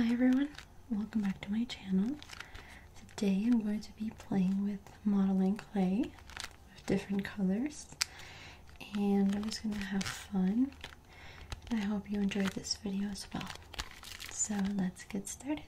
Hi everyone, welcome back to my channel. Today I'm going to be playing with modeling clay of different colors, and I'm just going to have fun, and I hope you enjoyed this video as well. So let's get started.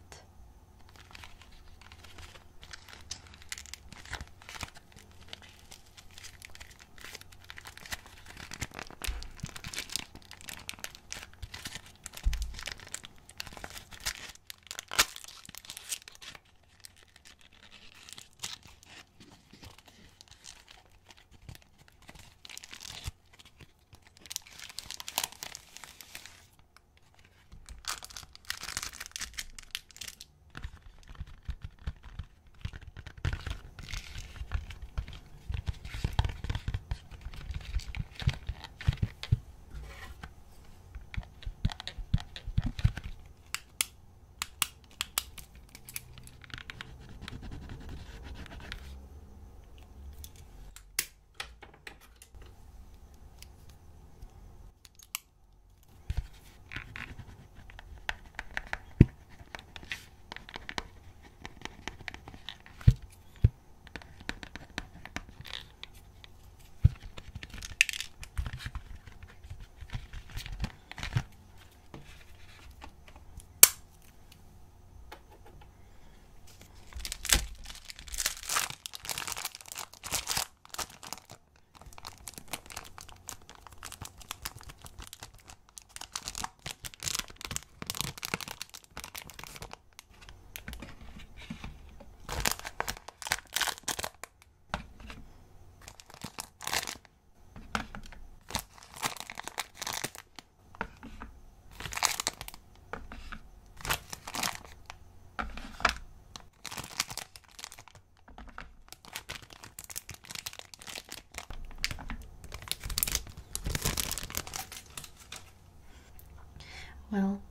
Well,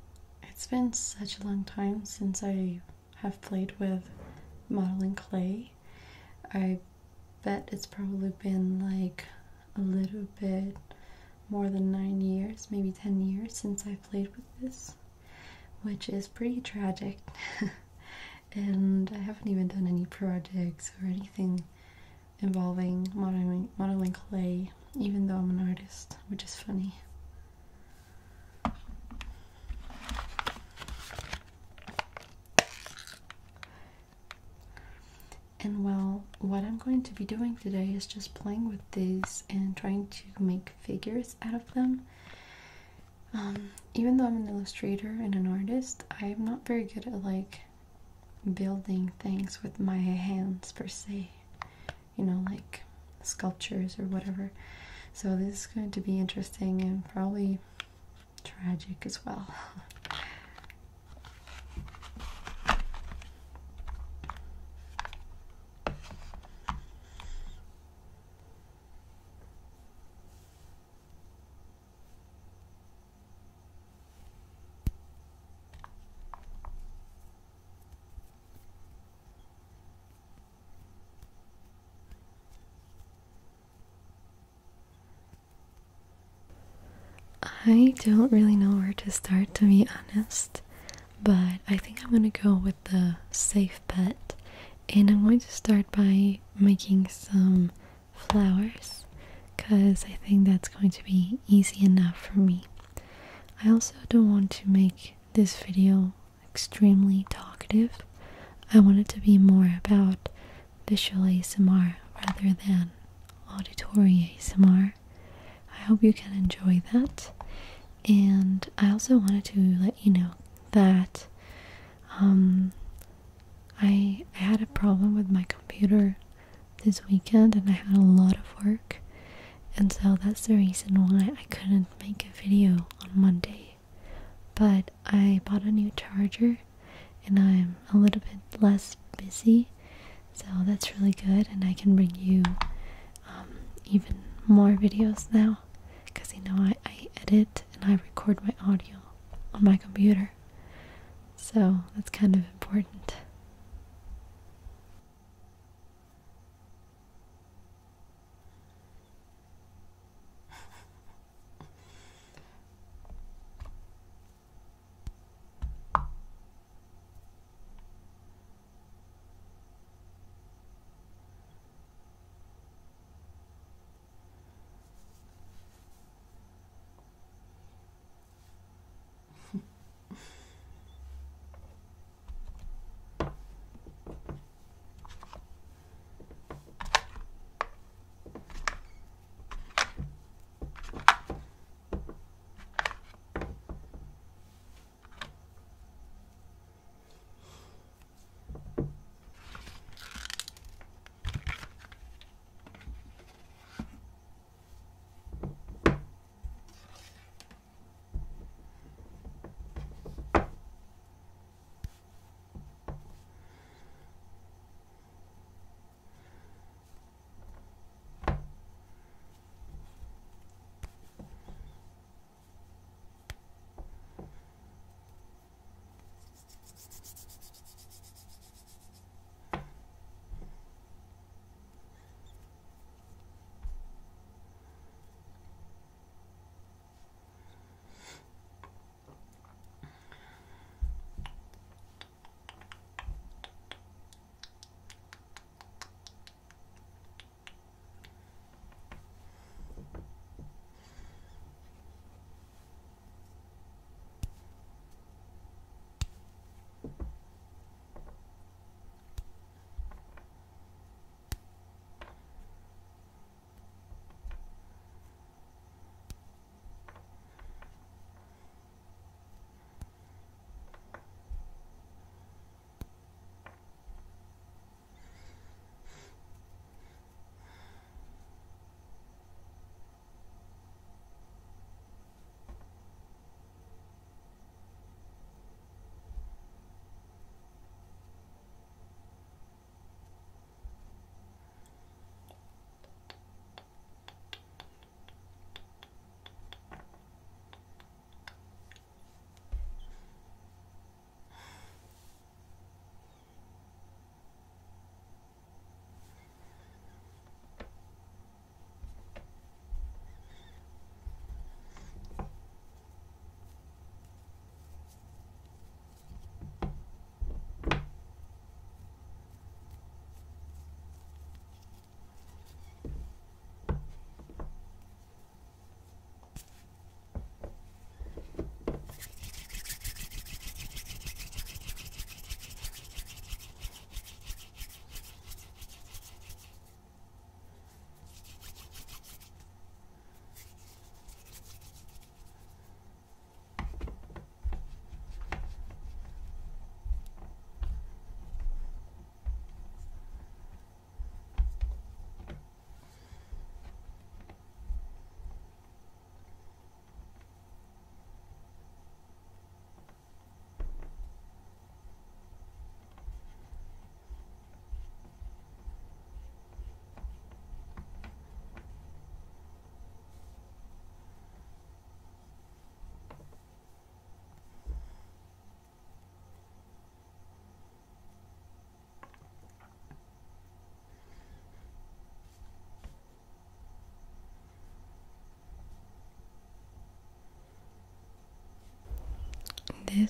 it's been such a long time since I have played with modeling clay. I bet it's probably been like a little bit more than 9 years, maybe 10 years since I played with this, which is pretty tragic. And I haven't even done any projects or anything involving modeling clay, even though I'm an artist, which is funny. And well, what I'm going to be doing today is just playing with these and trying to make figures out of them. Even though I'm an illustrator and an artist, I'm not very good at like building things with my hands per se, you know, like sculptures or whatever. So this is going to be interesting and probably tragic as well. I don't really know where to start, to be honest, but I think I'm gonna go with the safe bet, and I'm going to start by making some flowers because I think that's going to be easy enough for me. I also don't want to make this video extremely talkative. I want it to be more about visual ASMR rather than auditory ASMR. I hope you can enjoy that. And I also wanted to let you know that I had a problem with my computer this weekend, and I had a lot of work, and so that's the reason why I couldn't make a video on Monday. But I bought a new charger and I'm a little bit less busy, so that's really good, and I can bring you even more videos now because, you know, I edit and I record my audio on my computer, so that's kind of important.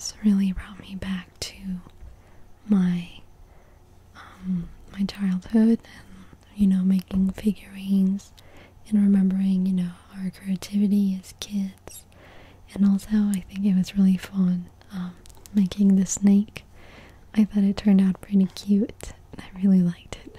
this really brought me back to my my childhood, and making figurines and remembering our creativity as kids. And also I think it was really fun making the snake. I thought it turned out pretty cute and I really liked it.